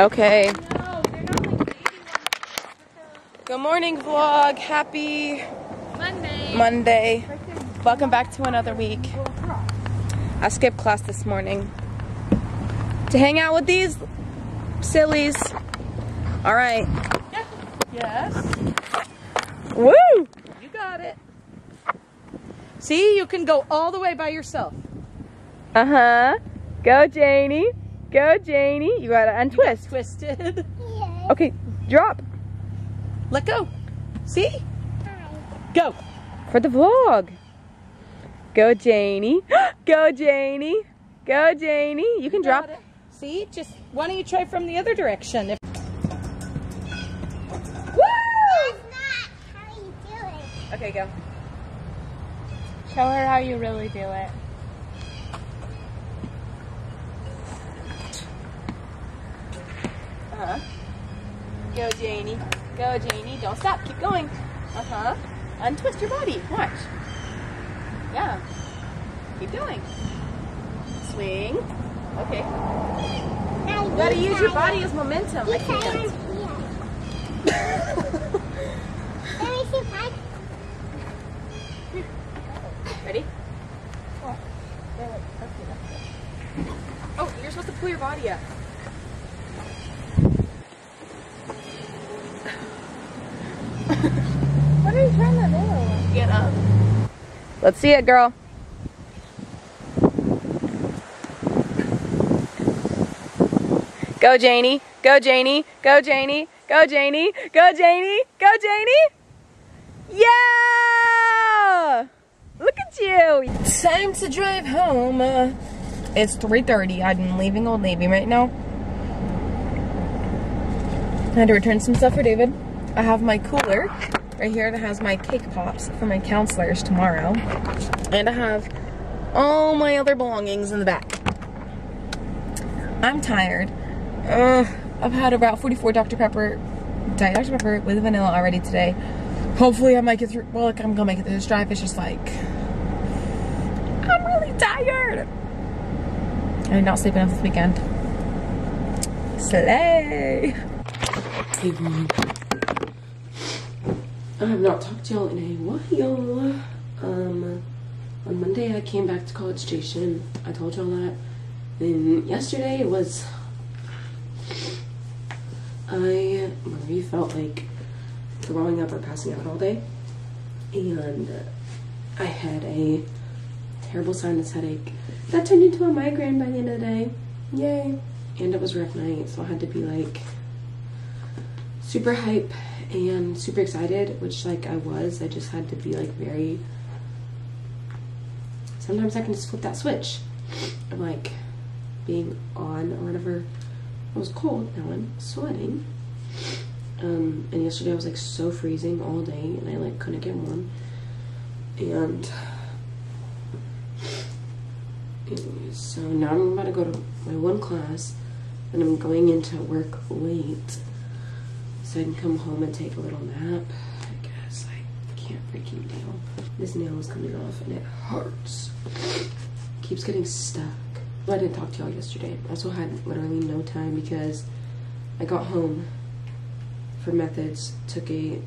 Okay. Good morning, vlog. Happy Monday. Welcome back to another week. I skipped class this morning to hang out with these sillies. All right. Yes. Woo! You got it. See, you can go all the way by yourself. Uh-huh. Go, Janie. Go, Janie. You gotta untwist. You twisted. Yeah. Okay, drop. Let go. See? Hi. Go. For the vlog. Go, Janie. Go, Janie. Go, Janie. You can drop. It. See? Just why don't you try from the other direction? If okay, go. Show her how you really do it. Uh-huh. Go, Janie. Go, Janie. Don't stop. Keep going. Uh-huh. Untwist your body. Watch. Yeah. Keep going. Swing. Okay. You gotta use your body as momentum. I can't. Let me see if I can. Ready? Oh, you're supposed to pull your body up. What are you trying to do? Get up. Let's see it, girl. Go, Janie. Go, Janie. Go, Janie. Go, Janie. Go, Janie. Go, Janie. Yeah! Look at you! Time to drive home. It's 3:30. I'm leaving Old Navy right now. I had to return some stuff for David. I have my cooler right here that has my cake pops for my counselors tomorrow. And I have all my other belongings in the back. I'm tired. I've had about 44 Dr. Pepper, Diet Dr. Pepper with vanilla already today. Hopefully I might get through, well, like, I'm gonna make it through this drive. It's just like, I'm really tired. I did not sleep enough this weekend. Slay. Hey, vlog. I have not talked to y'all in a while. On Monday I came back to College Station. I told y'all that. Then yesterday was, I really felt like throwing up or passing out all day, and I had a terrible sinus headache that turned into a migraine by the end of the day. Yay. And it was rec night, so I had to be like super hype and super excited, which like I was. I just had to be like very, sometimes I can just flip that switch. I'm like being on or whatever. I was cold, now I'm sweating. And yesterday I was like so freezing all day and I like couldn't get warm, and anyways, so now I'm about to go to my one class and I'm going into work late so I can come home and take a little nap, I guess. I can't freaking deal. This nail is coming off and it hurts. Keeps getting stuck. Well, I didn't talk to y'all yesterday. I also had literally no time because I got home for methods, took a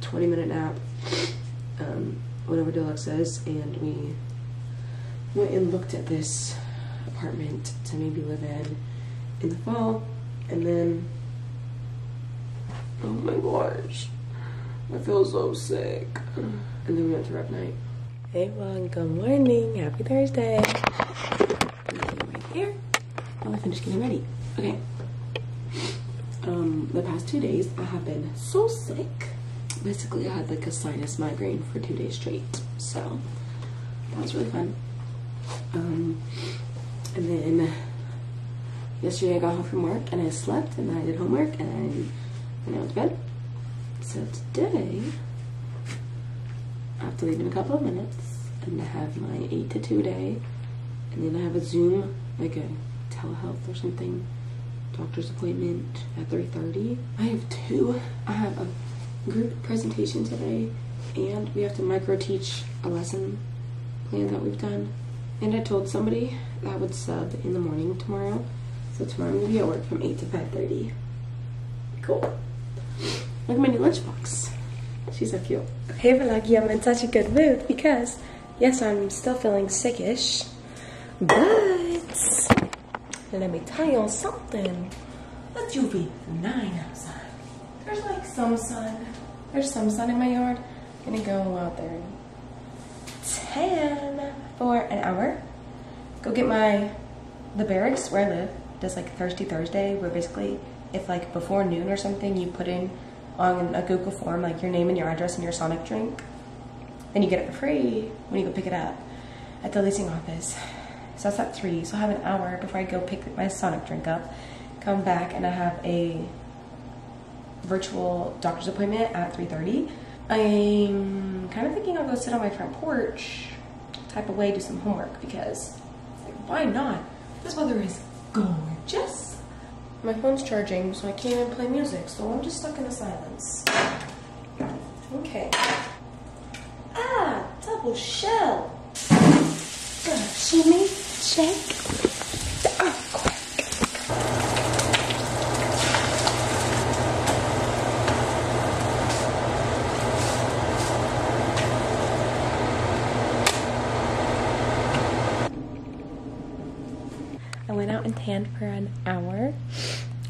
20-minute nap, went over to Alexa's, and we went and looked at this apartment to maybe live in the fall, and then, oh my gosh, I feel so sick, and then we went to rep night. Hey, well, good morning, happy Thursday. Right here, while I finish getting ready. Okay. The past 2 days I have been so sick. Basically I had like a sinus migraine for 2 days straight, so that was really fun. And then yesterday I got home from work and I slept and then I did homework and then I went to bed. So today I have to leave in a couple of minutes and I have my 8 to 2 day, and then I have a Zoom, like a telehealth or something, doctor's appointment at 3:30. I have a group presentation today, and we have to micro teach a lesson plan that we've done. And I told somebody that I would sub in the morning tomorrow, So tomorrow I'm going to be at work from 8 to 5:30. Cool. Look at my new lunchbox. She's so cute. Hey vloggy, I'm in such a good mood because, yes, I'm still feeling sickish, but let me tell you something. It's UV 9 outside. There's like some sun. There's some sun in my yard. I'm gonna go out there and tan for an hour. Go get the barracks where I live does like Thirsty Thursday, where basically if like before noon or something you put in on a Google form like your name and your address and your Sonic drink, then you get it for free when you go pick it up at the leasing office. So that's at 3, so I have an hour before I go pick my Sonic drink up, come back, and I have a virtual doctor's appointment at 3:30. I'm kind of thinking I'll go sit on my front porch, type away, do some homework, because like, why not? This weather is gorgeous. My phone's charging, so I can't even play music, so I'm just stuck in the silence. Okay. Ah, double shell. Gonna shimmy, shake, the earthquake. I went out and tanned for an hour,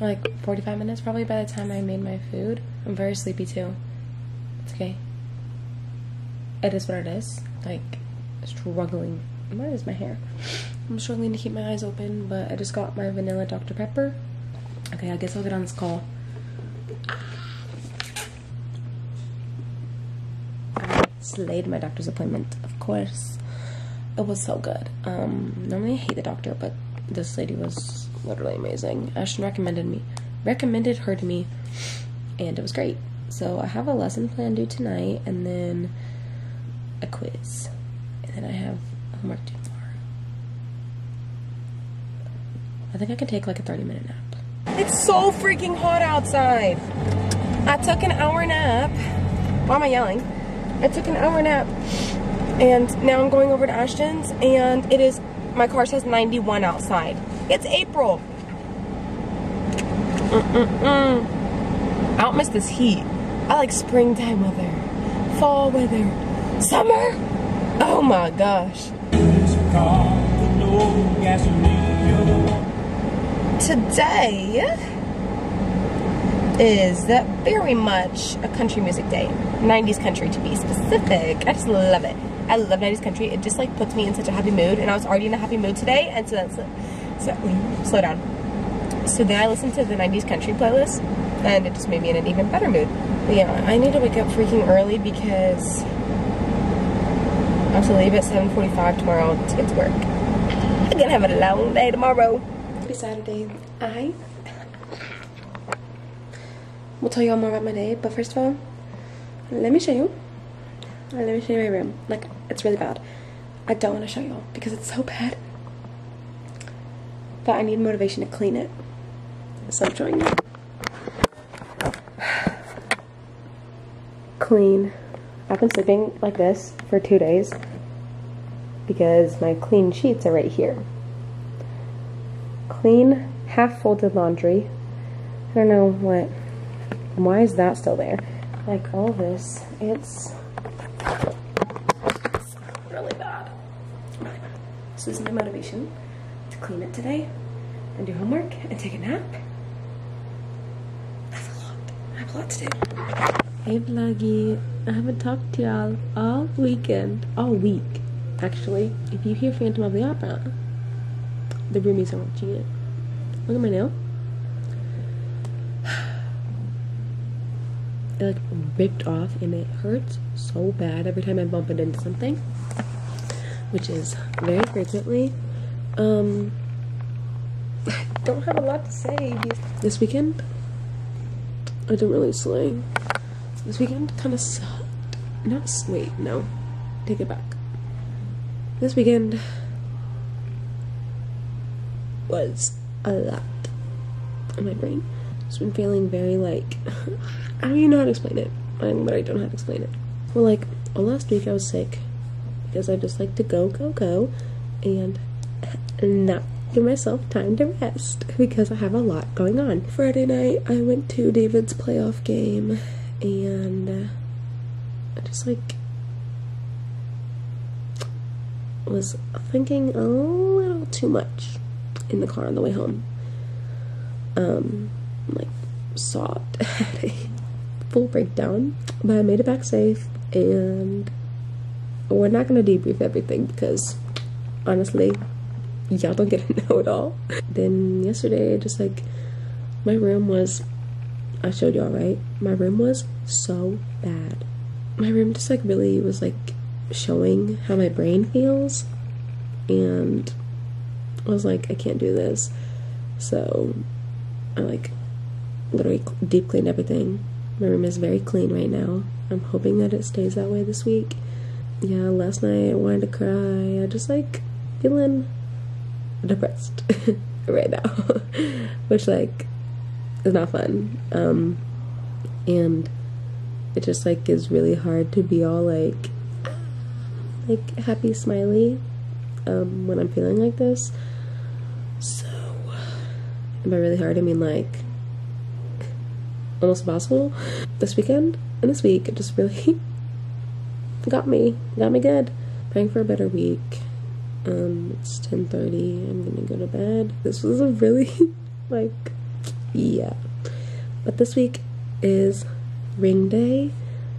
like 45 minutes probably by the time I made my food. I'm very sleepy too. It's okay. It is what it is. Like, struggling. Where is my hair? I'm struggling to keep my eyes open, but I just got my vanilla Dr. Pepper. Okay, I guess I'll get on this call. I slayed my doctor's appointment, of course. It was so good. Normally I hate the doctor, but this lady was literally amazing. Ashton recommended her to me, and it was great. So I have a lesson plan due tonight, and then a quiz, and then I have homework due tomorrow. I think I can take like a 30-minute nap. It's so freaking hot outside. I took an hour nap. Why am I yelling? I took an hour nap, and now I'm going over to Ashton's, and my car says 91 outside. It's April. I don't miss this heat. I like springtime weather, fall weather, summer. Oh my gosh. Today is very much a country music day. 90s country, to be specific. I just love it. I love 90s country. It just like puts me in such a happy mood, and I was already in a happy mood today, and so that's slow down. So then I listened to the 90s country playlist, and it just made me in an even better mood. But yeah, I need to wake up freaking early because I have to leave at 7:45 tomorrow to get to work. I'm gonna have a long day tomorrow. Happy Saturday. I will tell you all more about my day, but first of all, let me show you my room. Like, it's really bad. I don't want to show you all because it's so bad, but I need motivation to clean it, so I'm showing you. Clean. I've been sleeping like this for 2 days because my clean sheets are right here. Clean, half-folded laundry. I don't know what, why is that still there? Like all this, it's really bad. Really bad. So this is my motivation to clean it today and do homework and take a nap. That's a lot. I have a lot to do. Hey vloggy, I haven't talked to y'all all weekend, all week, actually. If you hear Phantom of the Opera, the roomies are watching it. Look at my nail. It like ripped off and it hurts so bad every time I bump it into something, which is very frequently. I don't have a lot to say. This weekend, I didn't really slay. This weekend kind of sucked. Take it back. This weekend was a lot in my brain. It's been feeling very like, I don't even know how to explain it, but I don't know how to explain it. Well, like, all last week I was sick because I just like to go, and not give myself time to rest because I have a lot going on. Friday night, I went to David's playoff game and I just like was thinking a little too much in the car on the way home. Like sobbed at a full breakdown, but I made it back safe, and we're not gonna debrief everything because honestly y'all don't get to know it all. Then yesterday, just like my room was, I showed y'all, right? My room was so bad. My room just like really was like showing how my brain feels, and I was like, I can't do this. So I like literally deep cleaned everything. My room is very clean right now. I'm hoping that it stays that way this week. Yeah, last night I wanted to cry. I just like feeling depressed right now, which like is not fun. And it just like is really hard to be all like happy, smiley when I'm feeling like this. So by really hard, I mean like almost impossible. This weekend and this week, it just really got me good. Praying for a better week. It's 10:30. I'm gonna go to bed. This was a really like, yeah. But this week is ring day,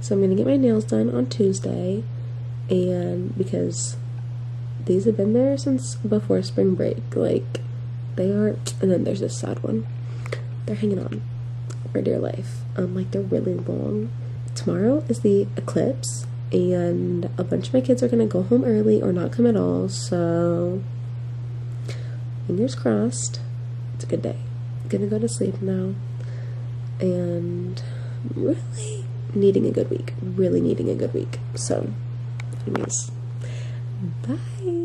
so I'm gonna get my nails done on Tuesday, and because these have been there since before spring break, like they are. And then there's this sad one. They're hanging on for dear life. Like they're really long. Tomorrow is the eclipse, and a bunch of my kids are gonna go home early or not come at all. So fingers crossed. It's a good day. I'm gonna go to sleep now, and really needing a good week. So anyways, bye.